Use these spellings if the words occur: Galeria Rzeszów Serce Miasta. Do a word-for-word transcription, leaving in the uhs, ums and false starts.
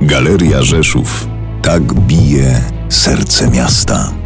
Galeria Rzeszów. Tak bije serce miasta.